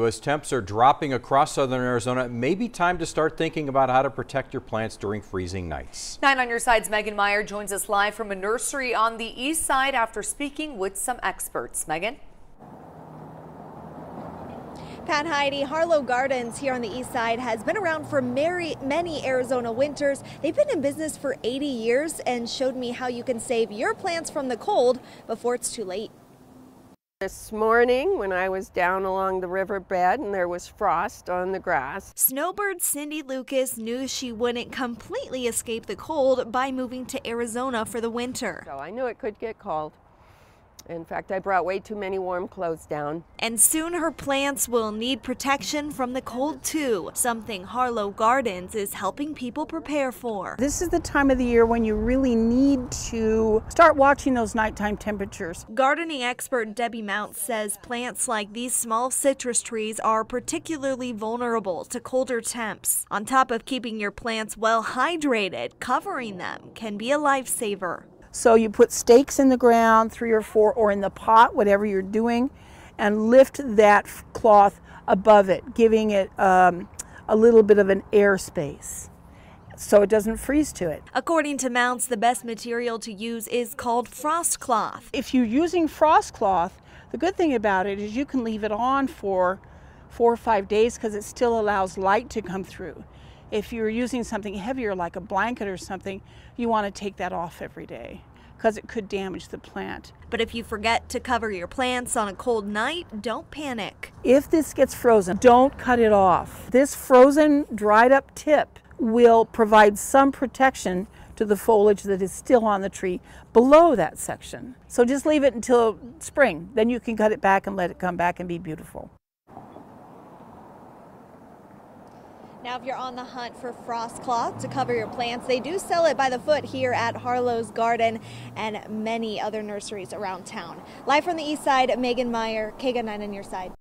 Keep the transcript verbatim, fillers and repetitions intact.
U S temps are dropping across southern Arizona. It may be time to start thinking about how to protect your plants during freezing nights. Nine on Your Side's Megan Meyer joins us live from a nursery on the east side after speaking with some experts. Megan? Pat, Heidi, Harlow Gardens here on the east side has been around for many, many Arizona winters. They've been in business for eighty years and showed me how you can save your plants from the cold before it's too late. This morning when I was down along the riverbed and there was frost on the grass. Snowbird Cindy Lucas knew she wouldn't completely escape the cold by moving to Arizona for the winter. So I knew it could get cold. In fact, I brought way too many warm clothes down. And soon her plants will need protection from the cold too, something Harlow Gardens is helping people prepare for. This is the time of the year when you really need to start watching those nighttime temperatures. Gardening expert Debbie Mounce says plants like these small citrus trees are particularly vulnerable to colder temps. On top of keeping your plants well hydrated, covering them can be a lifesaver. So you put stakes in the ground, three or four, or in the pot, whatever you're doing, and lift that cloth above it, giving it um, a little bit of an airspace so it doesn't freeze to it. According to Mounce, the best material to use is called frost cloth. If you're using frost cloth, the good thing about it is you can leave it on for four or five days because it still allows light to come through. If you're using something heavier like a blanket or something, you want to take that off every day because it could damage the plant. But if you forget to cover your plants on a cold night, don't panic. If this gets frozen, don't cut it off. This frozen, dried up tip will provide some protection to the foliage that is still on the tree below that section. So just leave it until spring, then you can cut it back and let it come back and be beautiful. Now, if you're on the hunt for frost cloth to cover your plants, they do sell it by the foot here at Harlow's Garden and many other nurseries around town. Live from the east side, Megan Meyer, K G U N nine on your side.